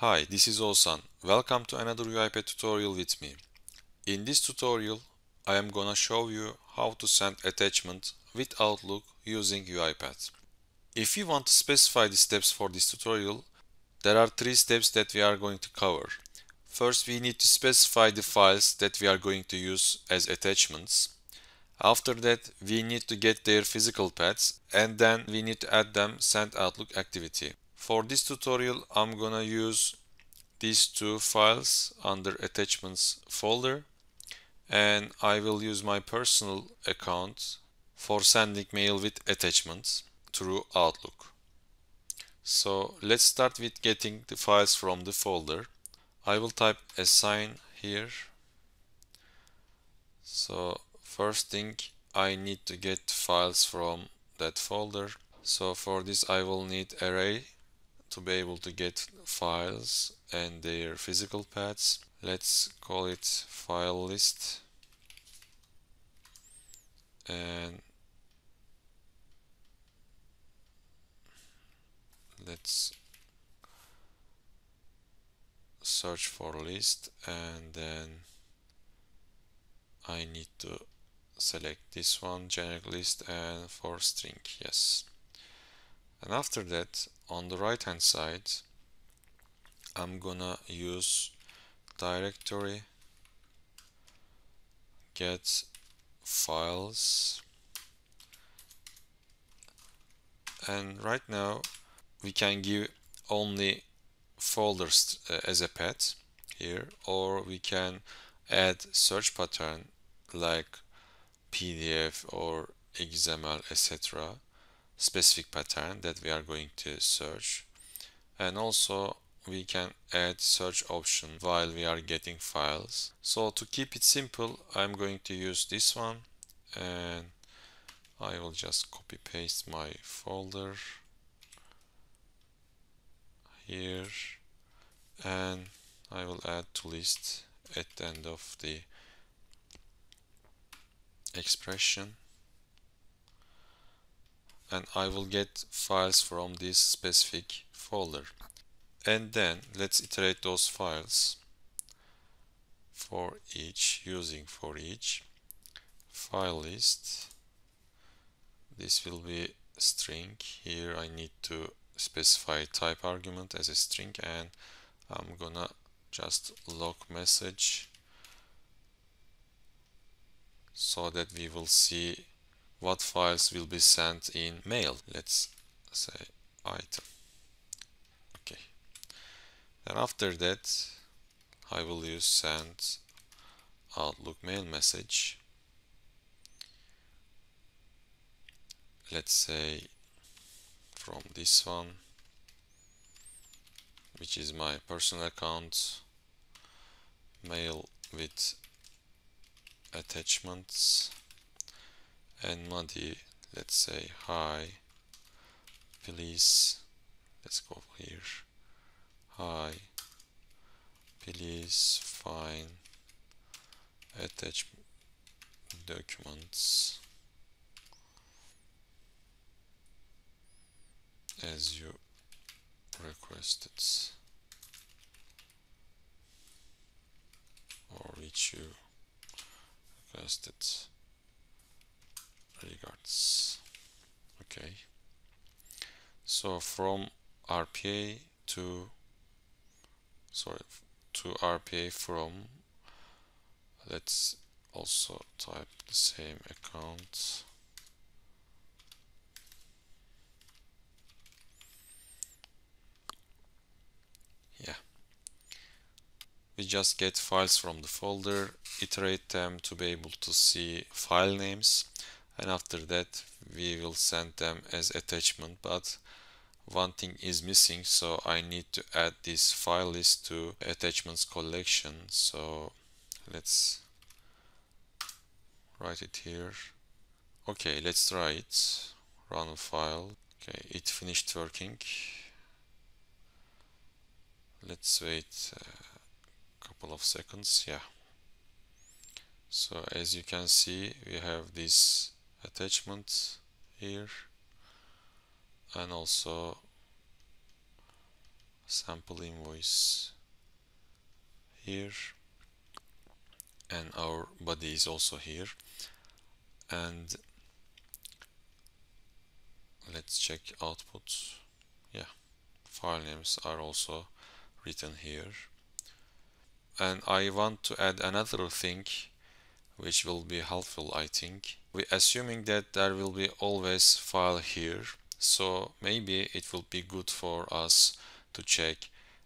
Hi, this is Oğuzhan. Welcome to another UiPath tutorial with me. In this tutorial, I am gonna show you how to send attachment with Outlook using UiPath. If you want to specify the steps for this tutorial, there are three steps that we are going to cover. First, we need to specify the files that we are going to use as attachments. After that, we need to get their physical paths, and then we need to add them send Outlook activity. For this tutorial, I'm gonna use these two files under attachments folder, and I will use my personal account for sending mail with attachments through Outlook. So let's start with getting the files from the folder. I will type assign here. So first thing, I need to get files from that folder. So for this, I will need array to be able to get files and their physical paths. Let's call it file list, and let's search for list, and then I need to select this one, generic list, and for string, yes. And after that, on the right hand side, I'm gonna use directory get files, and right now we can give only folders as a path here, or we can add search pattern like PDF or XML, etc. specific pattern that we are going to search, and also we can add search option while we are getting files. So to keep it simple, I'm going to use this one, and I will just copy paste my folder here, and I will add to list at the end of the expression, and I will get files from this specific folder. And then let's iterate those files for each, using for each file list. This will be string. Here I need to specify type argument as a string, and I'm gonna just log message so that we will see what files will be sent in mail. Let's say item. Okay. Then after that, I will use send Outlook mail message. Let's say from this one, which is my personal account, mail with attachments. And Madi, let's say hi, please, let's go here, hi, please find attachment documents as you requested, or which you requested. Regards. Okay, so from RPA to, sorry, to RPA from, let's also type the same account, yeah, we just get files from the folder, iterate them to be able to see file names. And after that, we will send them as attachment, but one thing is missing, so I need to add this file list to attachments collection. So let's write it here. Okay, let's try it. Run a file. Okay, it finished working. Let's wait a couple of seconds. Yeah. So as you can see, we have this attachment here, and also sample invoice here, and our body is also here. And let's check output. Yeah, file names are also written here. And I want to add another thing which will be helpful, I think. We're assuming that there will be always file here, so maybe it will be good for us to check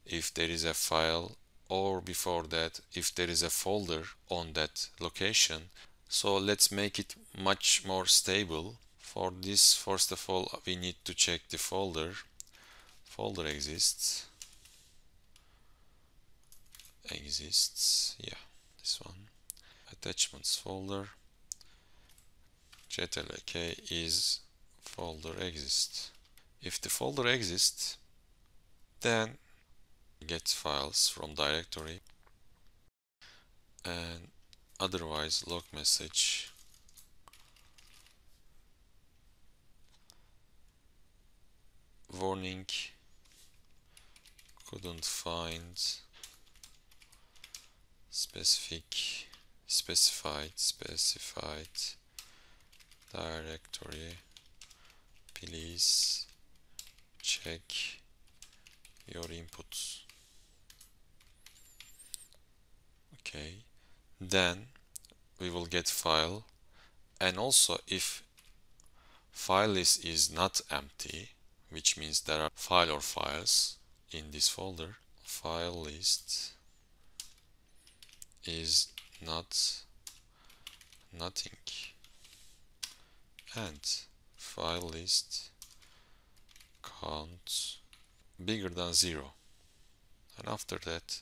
if there is a file, or before that if there is a folder on that location. So let's make it much more stable. For this, first of all, we need to check the folder. Folder exists, yeah, this one, attachments folder, JTLK is folder exists. If the folder exists, then get files from directory, and otherwise log message. Warning, couldn't find specified directory, please check your inputs. Okay, then we will get file. And also, if file list is not empty, which means there are file or files in this folder, file list is nothing, and file list count bigger than 0. And after that,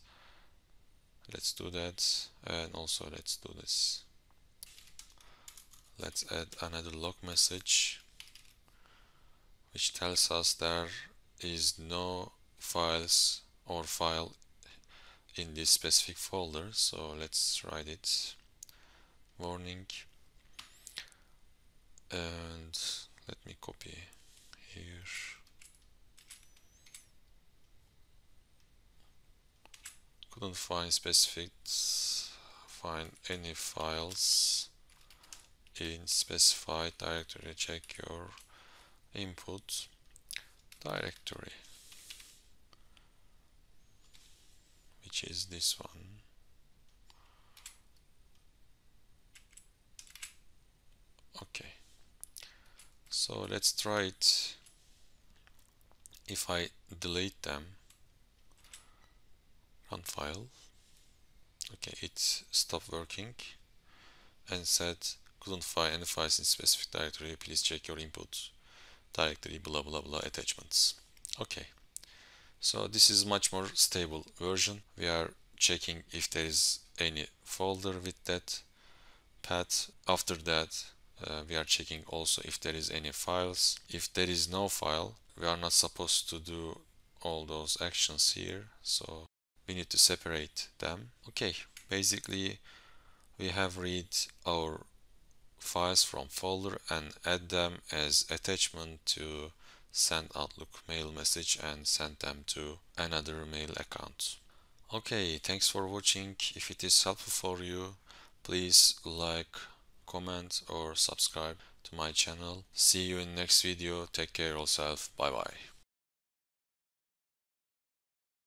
let's do that, and also let's do this. Let's add another log message which tells us there is no files or file in this specific folder. So let's write it. Warning, and let me copy here. Couldn't find find any files in specified directory, check your input directory, which is this one. Okay, so let's try it. If I delete them, run file. Okay, it stopped working and said couldn't find any files in specific directory, please check your input directory, blah blah blah, attachments. Okay, so this is much more stable version. We are checking if there is any folder with that path. After that, we are checking also if there is any files. If there is no file, we are not supposed to do all those actions here, so we need to separate them. Okay, basically we have read our files from folder and add them as attachment to send Outlook mail message and send them to another mail account. Okay, thanks for watching. If it is helpful for you, please like, comment or subscribe to my channel. See you in next video. Take care of yourself. Bye bye.